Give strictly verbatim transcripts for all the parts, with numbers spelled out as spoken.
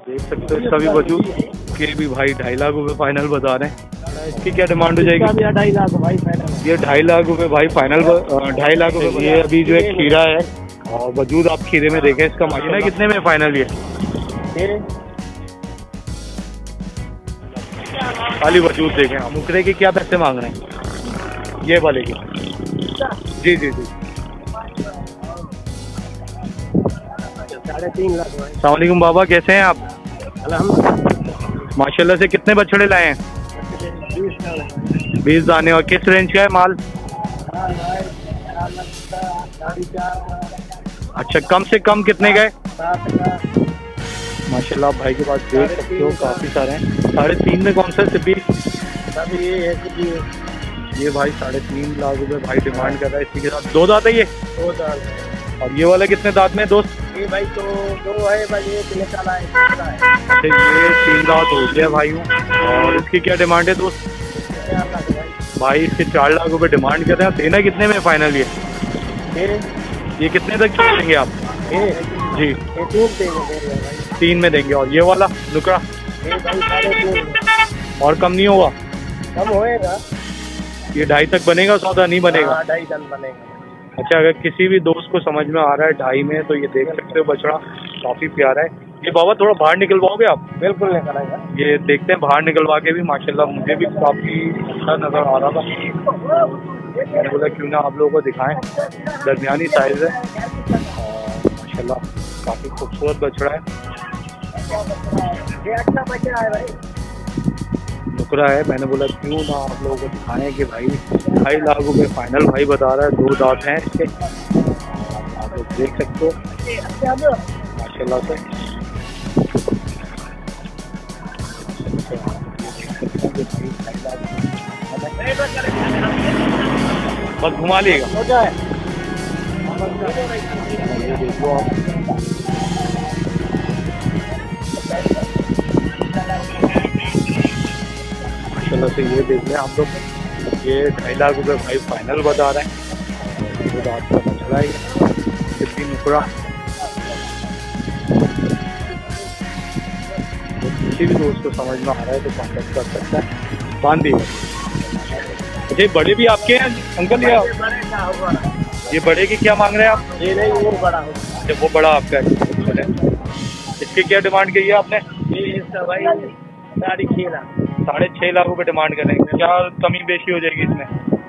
आप देख सकते हो इसका भी वजूद के भी भाई ढाई लाख रुपए फाइनल बता रहे हैं। इसकी क्या डिमांड हो जाएगी? ढाई लाख भाई फाइनल, ये ढाई लाख रुपए भाई फाइनल, ढाई लाख रुपए। ये अभी जो एक खीरा है और वजूद आप खीरे में देखें इसका मायने कितने में फाइनल ये खाली वजूद देखें। हम उकरे के क्या पैसे मांग रहे हैं ये वाले के? जी जी जी साढ़े तीन लाख। अस्सलामुअलैकुम बाबा, कैसे हैं आप? अल्हम्दुलिल्लाह। माशाल्लाह से कितने बछड़े लाए हैं? बीस दाने। और किस रेंज का है माल? अच्छा, कम से कम कितने का है? माशाल्लाह भाई के पास देख सकते हो काफ़ी सारे हैं। साढ़े तीन में कौन सा सिपी? ये ये भाई साढ़े तीन लाख रुपए भाई डिमांड कर रहा है। इसी के साथ दो दांत है ये? दो दांत। और ये वाला कितने दांत में दोस्त? ये भाई तो दो है भाई, ये तीन साल है। ये तीन दांत हो गया भाई। और इसकी क्या डिमांड है दोस्त? भाई इसके चार लाख रुपये डिमांड कर रहे हैं। देना कितने में फाइनल ये? ये कितने तक देंगे आप? जी तीन में देंगे। और ये वाला नुकरा? और कम नहीं होगा? कम होएगा, ये ढाई तक बनेगा सौदा? नहीं बनेगा, ढाई तक बनेगा। अच्छा, अगर किसी भी दोस्त को समझ में आ रहा है ढाई में तो ये देख सकते हो बछड़ा काफी प्यारा है। ये बाबा थोड़ा बाहर निकलवाओगे आप? बिल्कुल निकलाएगा। ये देखते हैं बाहर निकलवा के भी माशाल्लाह मुझे भी काफी अच्छा नजर आ रहा था, मैंने बोला क्यों ना आप लोगों को दिखाएं। दरमियानी साइज है, माशाल्लाह काफी खूबसूरत बछड़ा है। ये अच्छा बच्चा है भाई, नुकरा है। मैंने बोला क्यों ना आप लोगों को दिखाएं कि भाई ढाई लाख रुपये फाइनल भाई बता रहा है। दो दांत हैं इसके, आप लोग देख सकते हो माशाल्लाह से। बस घुमा लिएगा, देखो आप माशाल्लाह से। ये देख लें आप लोग, ये ढाई लाख रुपये भाई फाइनल बता रहे हैं। तो दांत का बछड़ा है कितनी नुकरा। किसी भी दोस्त को समझ में आ रहा है तो कॉन्टेक्ट कर सकता है। बांधी जी बड़े भी आपके हैं अंकल? ये ये बड़े की क्या मांग रहे हैं आप? ये नहीं, वो बड़ा होगा। वो बड़ा आपका है, इसकी क्या डिमांड की है आपने? साढ़े छः लाख रुपये डिमांड कर रहे हैं। क्या कमी बेशी हो जाएगी इसमें?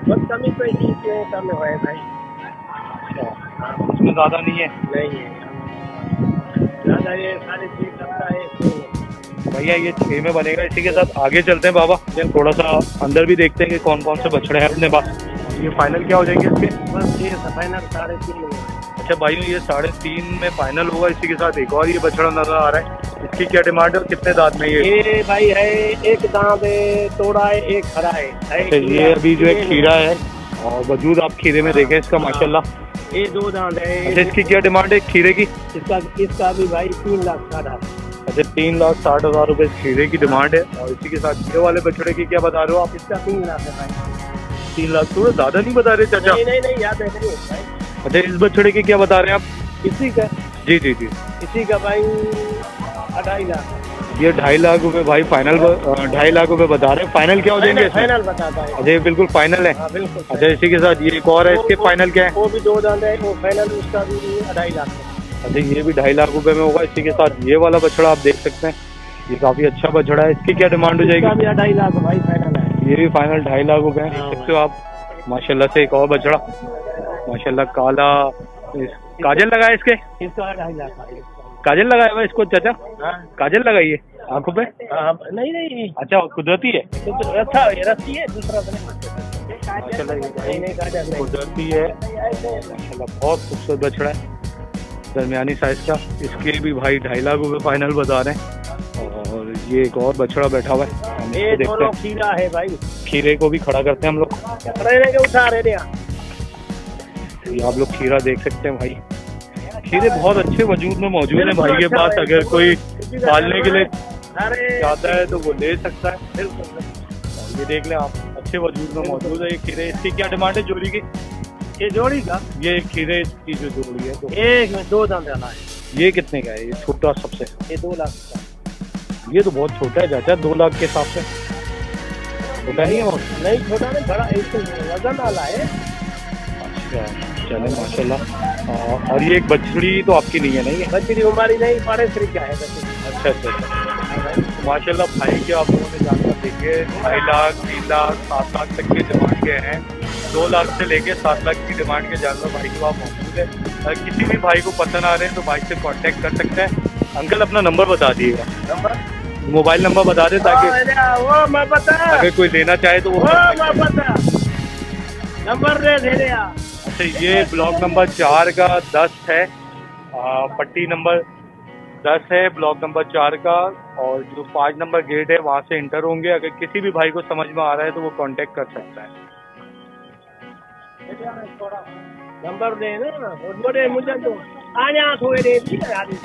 बस कमी पेशी कम है भाई, इसमें ज़्यादा नहीं है। नहीं है ज़्यादा, ये साढ़े छः का है भैया, ये छः में बनेगा। इसी के साथ आगे चलते हैं बाबा, थोड़ा सा अंदर भी देखते हैं कि कौन कौन से बछड़े हैं अपने पास। ये फाइनल क्या हो जाएंगे इसके? बस ये फाइनल साढ़े तीन में। अच्छा भाइयों, ये साढ़े तीन में फाइनल होगा। इसी के साथ एक और ये बछड़ा नजर आ रहा है, इसकी क्या डिमांड है? कितने दांत में ये? ये भाई है एक दांत तोड़ा है, एक हरा है। अच्छा, ये अभी जो एक खीरा है और वजूद आप खीरे में देखें इसका माशाल्लाह। ये दो दांत है। अच्छा, इसकी क्या डिमांड है खीरे की? इसका इसका भी भाई तीन लाख साठ हजार। अच्छा, तीन लाख साठ हजार रुपये खीरे की डिमांड है। और इसी के साथ ये वाले बछड़े की क्या बता रहे हो आप? इसका तीन लाख है भाई। तीन लाख थोड़ा ज्यादा नहीं बता रहे चाचा? नहीं नहीं, याद है। अच्छा, इस बछड़े की क्या बता रहे हैं आप? इसी का? जी जी जी इसी का भाई ढाई लाख। ये ढाई लाख रुपए भाई फाइनल, ढाई लाख रुपए बता रहे हैं। फाइनल क्या हो जाएंगे? फाइनल बताता है। अच्छा, बिल्कुल फाइनल है। हाँ, बिल्कुल। अच्छा, इसी के साथ ये एक और है, इसके फाइनल क्या है? वो भी दो दांत है, वो फाइनल उसका भी ढाई लाख। अच्छा, ये भी ढाई लाख रुपए में होगा। इसी के साथ ये वाला बछड़ा आप देख सकते हैं, ये काफी अच्छा बछड़ा है। इसकी क्या डिमांड हो जाएगी? ढाई लाख भाई फाइनल है, ये भी फाइनल ढाई लाख रुपए है। देख सकते हो आप माशाल्लाह से। एक और बछड़ा माशाल्लाह काला, काजल लगाया इसके? काजल लगाया हुआ इसको चाचा? काजल लगाई है आंखों पे? नहीं नहीं। अच्छा, कुदरती है? अच्छा, रस्सी है दूसरा माशाल्लाह, कुदरती है माशाल्लाह। बहुत खूबसूरत बछड़ा है, दरमियानी साइज का। इसके भी भाई ढाई लाख रुपये फाइनल बता रहे हैं। और ये एक और बछड़ा बैठा हुआ है, ये दोनों खीरा है भाई। खीरे को भी खड़ा करते हैं हम लोग, उठा रहे हैं। आप लोग खीरा देख सकते हैं भाई, खीरे बहुत अच्छे वजूद में मौजूद है भाई के पास। अगर कोई पालने के लिए चाहता है तो वो ले सकता है। ये देख लें आप, अच्छे वजूद में मौजूद है ये खीरे। इसकी क्या डिमांड है जोड़ी की? ये जोड़ी का, ये खीरे की जो जोड़ी है तो एक में दो दांत वाला है। ये कितने का है? ये छोटा सबसे? ये दो लाख का। ये तो बहुत छोटा है चाचा, दो लाख के हिसाब से छोटा नहीं है। नहीं छोटा नहीं, बड़ा एक तो वजन वाला है। अच्छा चले माशाल्लाह। और ये एक बछड़ी तो आपकी नहीं है? नहीं है, बछड़ी हमारी नहीं, हमारे श्री क्या है। अच्छा अच्छा माशाल्लाह। भाई के आप लोगों ने जानकर देखिए ढाई लाख तीन लाख सात लाख तक के डिमांड के हैं, दो लाख से लेके सात लाख की डिमांड के जानवर भाई के पास मौजूद है। किसी भी भाई को पसंद आ रहे हैं तो भाई से कांटेक्ट कर सकते हैं। अंकल अपना नंबर बता दिएगा, नंबर मोबाइल नंबर बता दें ताकि वो मैं बता, अगर कोई लेना चाहे तो वो, वो मैं बता नंबर दे दे रहा। अच्छा ये ब्लॉक नंबर चार का दस है, आ, पट्टी नंबर दस है ब्लॉक नंबर चार का, और जो पाँच नंबर गेट है वहाँ से इंटर होंगे। अगर किसी भी भाई को समझ में आ रहा है तो वो कांटेक्ट कर सकता है। नंबर दे ना मुझे तो आने थोड़े देर।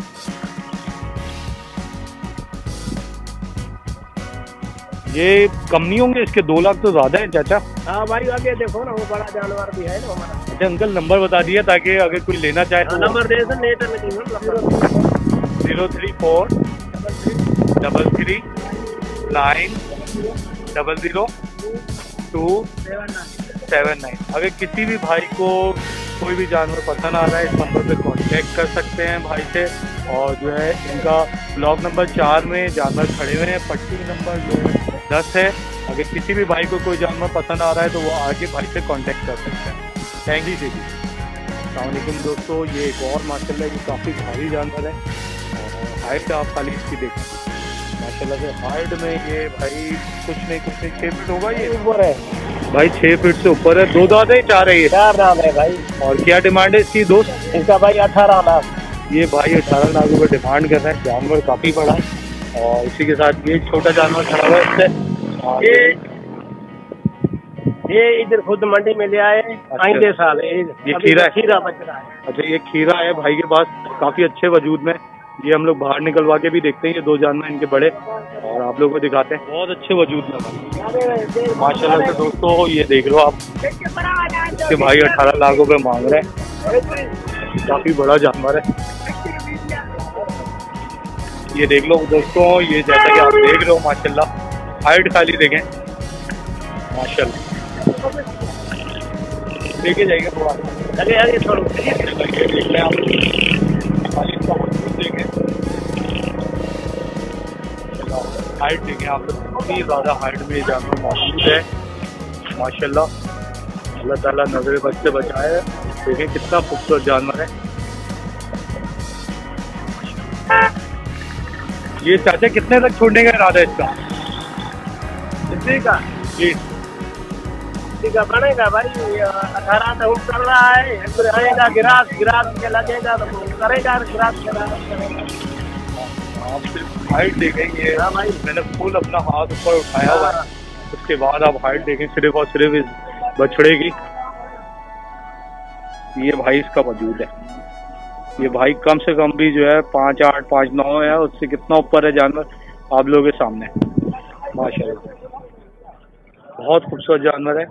ये कम नहीं होंगे, इसके दो लाख तो ज्यादा है चाचा। हाँ भाई आगे देखो ना, वो बड़ा जानवर भी है ना हमारा। अच्छा अंकल नंबर बता दिया ताकि अगर कोई लेना चाहे तो नंबर दे सर। नेट में zero three four double three nine double zero two seven nine. अगर किसी भी भाई को कोई भी जानवर पसंद आ रहा है इस नंबर पे कांटेक्ट कर सकते हैं भाई से। और जो है इनका ब्लॉक नंबर चार में जानवर खड़े हुए हैं, पट्टी नंबर जो है दस है। अगर किसी भी भाई को कोई जानवर पसंद आ रहा है तो वो आगे भाई से कांटेक्ट कर सकते हैं। थैंक यू जी। अस्सलामुअलैकुम दोस्तों, ये एक और माशाल्लाह की काफ़ी भारी जानवर है और हाइट आप खाली इसकी देखें माशाल्लाह से, हाइट में ये भाई कुछ नहीं कुछ नहीं छः फीट होगा ये ऊपर है भाई, छः फीट से ऊपर है। दो दांत है चार है? ये चार दांत है भाई। और क्या डिमांड है इसकी दोस्त? इसका भाई अठारह लाख। ये भाई अठारह लाख रुपये डिमांड कर रहे हैं। जानवर काफ़ी बड़ा है और इसी के साथ ये छोटा जानवर खड़ा हुआ है इससे। ये ये इधर खुद मंडी में ले आए। अच्छा। आइंदे साल ये खीरा खीरा बच रहा है। अच्छा ये खीरा है भाई के पास, काफ़ी अच्छे वजूद में। ये हम लोग बाहर निकलवा के भी देखते हैं, ये दो जानवर इनके बड़े, और आप लोगों को दिखाते हैं। बहुत अच्छे वजूद है माशाल्लाह से दोस्तों। ये देख लो आप कि भाई अठारह लाख रुपये मांग रहे हैं, काफ़ी बड़ा जानवर है। ये देख लो दोस्तों, ये जैसा कि आप देख रहे हो माशाल्लाह, हाइट खाली देखें माशाल्लाह। देखे जाएगा थोड़ा आप हाइट देखें आप लोग, काफ़ी ज़्यादा हाइट में जानवर मौजूद है माशाल्लाह। अल्लाह ताला नजर बद से बचाए। देखें कितना खूबसूरत जानवर है ये। चाचा कितने तक छोड़ने का इरादा है इसका? इसी का इसी का बनेगा भाई, अठारह तक उतर रहा है, आएगा गिरास गिरास के लगेगा तो करेगा गिरास के। आप सिर्फ हाइट देखेंगे, मैंने फुल अपना हाथ ऊपर उठाया हुआ है, उसके बाद आप हाइट देखें सिर्फ और सिर्फ इस बछड़े की। ये भाई इसका वजूद है, ये भाई कम से कम भी जो है पाँच आठ पाँच नौ है, उससे कितना ऊपर है जानवर आप लोगों के सामने माशाल्लाह। बहुत खूबसूरत जानवर है।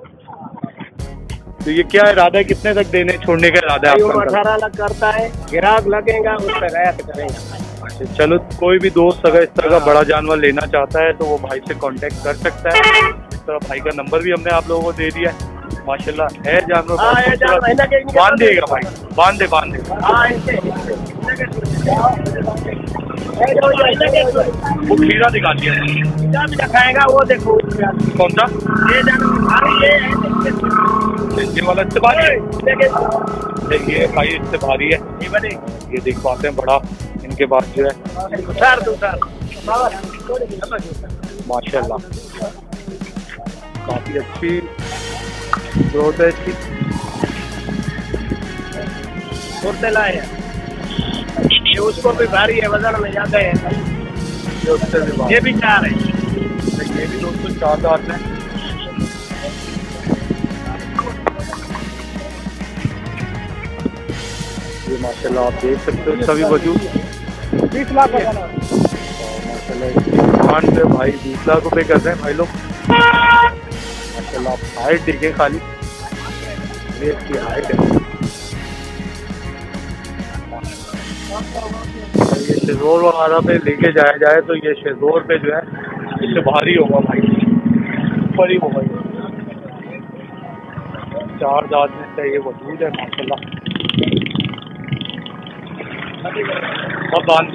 तो ये क्या इरादा है, कितने तक देने छोड़ने का इरादा है आपका? अठारह लाख करता है, गिराक लगेगा उस पर रियायत करेंगे। चलो कोई भी दोस्त अगर इस तरह का बड़ा जानवर लेना चाहता है तो वो भाई से कांटेक्ट कर सकता है। इस तरह भाई का नंबर भी हमने आप लोगों को दे दिया है माशाल्लाह। है जानवर बांध देगा भाई, बांध दे बांध दे। वो खीरा दिखा दिया खाएगा वो देखो। कौन सा ये वाला? इससे भारी देखिए भाई, इससे भारी है ये देख पाते हैं बड़ा के बाद जो है माशाल्लाह काफी अच्छी ग्रोथ है इसकी। ये उसको भी भारी है, वजन में ज्यादा है। ये भी चार है, ये भी दोस्तों चार दांत है। ये माशाल्लाह आप देख सकते हो सभी वजूद। बीस लाख माशाल्लाह भाई बीस लाख रुपये कर रहे हैं भाई लोग माशाल्लाह। आप हाइट देखें खाली, ये इसकी हाइट है। ये शेजोर वगैरह पे लेके जाया जाए तो ये शेजोर पे जो है इससे भारी होगा भाई, बड़ी होगा ये। चार आदमी चाहिए मौजूद है माशाल्लाह। और बांध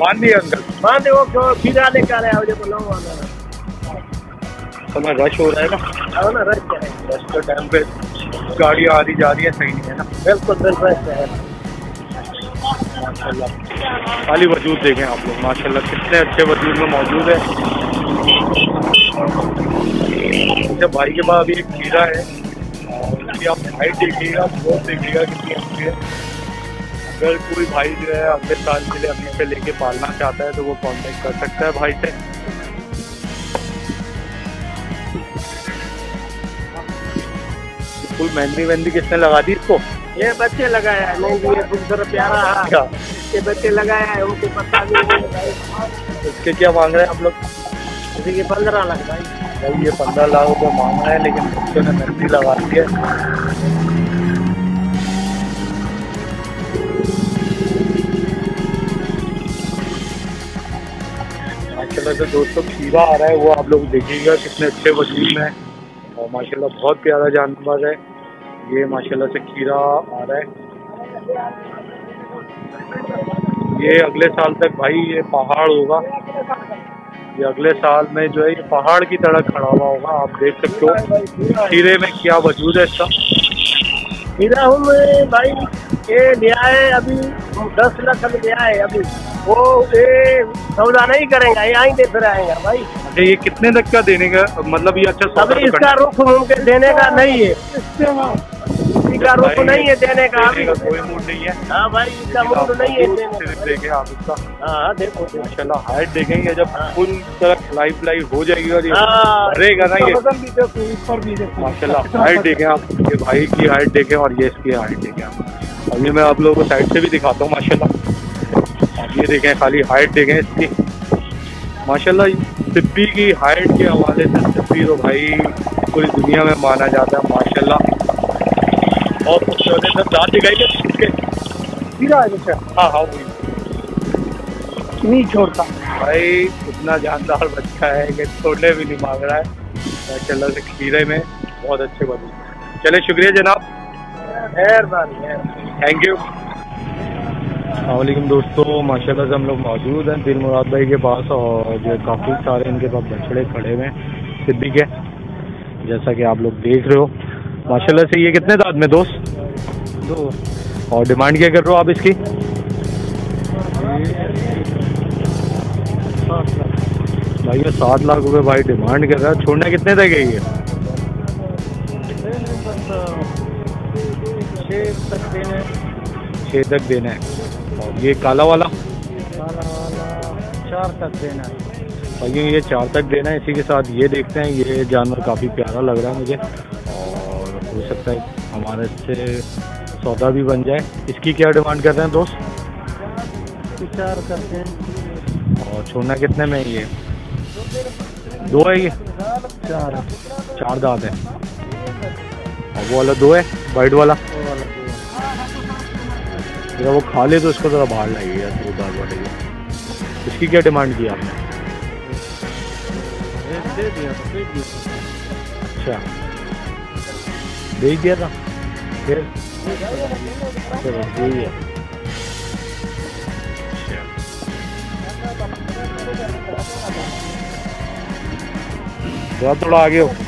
बांध दिए अंकल, बांध वो सीधा निकाले आओ जब लो वाला समय रश हो रहा है ना, है ना रश है, रश के टाइम पे गाड़ियाँ आ रही जा रही है, सही नहीं है ना, बिल्कुल बिल्कुल है माशाल्लाह। खाली वजूद देखें आप लोग माशाल्लाह कितने अच्छे वजूद में मौजूद है। अच्छा भाई के पास अभी एक खीरा है, उसकी आप हाइट देखिएगा, बहुत देखिएगा कितनी अच्छी है। अगर कोई भाई जो है अगले साल के लिए अपने पे लेके पालना चाहता है तो वो कॉन्टेक्ट कर सकता है भाई से। फुल मेहंदी वेहंदी किसने लगा दी इसको? ये बच्चे लगाया है, ये बहुत प्यारा है, ये बच्चे लगाया है, उनको पता नहीं। इसके क्या मांग रहे हैं आप लोग? ये पंद्रह लाख भाई, ये पंद्रह लाख रुपये मांग रहे हैं, लेकिन बच्चों ने मेहंदी लगा दी है। माशाल्लाह से दोस्तों खीरा आ रहा है वो आप लोग देखिएगा कितने अच्छे वजूद हैं और माशाल्लाह बहुत प्यारा जानवर है ये। माशाल्लाह से खीरा आ रहा है ये, अगले साल तक भाई ये पहाड़ होगा, ये अगले साल में जो है ये पहाड़ की तरह खड़ा हुआ होगा। आप देख सकते हो खीरे में क्या वजूद है इसका। खीरा में भाई ये लिया है अभी दस लाख में लिया है, अभी वो ये सौदा नहीं करेंगे, यहीं दे फिर आएंगे भाई। अच्छा ये कितने तक का देने का मतलब ये? अच्छा सौदा इसका रुख मुमके देने का नहीं है, इसका रुख नहीं है देने का, कोई मूड नहीं है। हाँ भाई इसका मूड नहीं है देने का, सिर्फ देखे आप इसका। हाँ देखो माशाल्लाह हाइट देखेंगे, जब फुल तरह खिलाई पिलाई हो जाएगी रहेगा ना ये माशाल्लाह। हाइट देखें आप, ये भाई की हाइट देखें और ये इसकी हाइट देखें आप। अभी मैं आप लोगों को साइड से भी दिखाता हूँ माशाल्लाह, ये देखें खाली हाइट देखें इसकी माशाल्लाह। सिप्पी की हाइट के हवाले से सिप्पी तो भाई पूरी दुनिया में माना जाता है माशाल्लाह। और कुछ दांत दिखाई खीरा है अच्छा। हाँ हाँ वही नहीं छोड़ता भाई, इतना जानदार बच्चा है कि छोड़ने भी नहीं मांग रहा है माशाल्लाह से। खीरे में बहुत अच्छे बने। चले शुक्रिया जनाब, मेहरबानी, थैंक यू। अस्सलाम दोस्तों, माशाल्लाह से हम लोग मौजूद हैं दिल मुराद भाई के पास और जो काफ़ी सारे इनके पास बछड़े खड़े हुए हैं सिद्दी के, जैसा कि आप लोग देख रहे हो माशाल्लाह से। ये कितने दांत में दोस्त? दो। और डिमांड क्या कर रहे हो आप इसकी? भाई ये सात लाख रुपये भाई डिमांड कर रहा है। छोड़ना कितने तक है ये? छः तक देना है। और ये काला वाला? काला वाला चार तक देना है भाई, ये चार तक देना है। इसी के साथ ये देखते हैं, ये जानवर काफ़ी प्यारा लग रहा है मुझे और हो सकता है हमारे से सौदा भी बन जाए। इसकी क्या डिमांड करते हैं दोस्त? चार करते हैं। और छोड़ना कितने में ये? दो है ये? चार, चार दांत है। और वो वाला दो है वाइट वाला? जरा वो खा ले तो उसको ज़रा बाहर लाइएगा तो दाल बढ़ेगा। इसकी क्या डिमांड की आपने? दे दिया था, दे दिया था। अच्छा दे दिया था फिर चलो दे दिया। अच्छा थोड़ा आगे हो।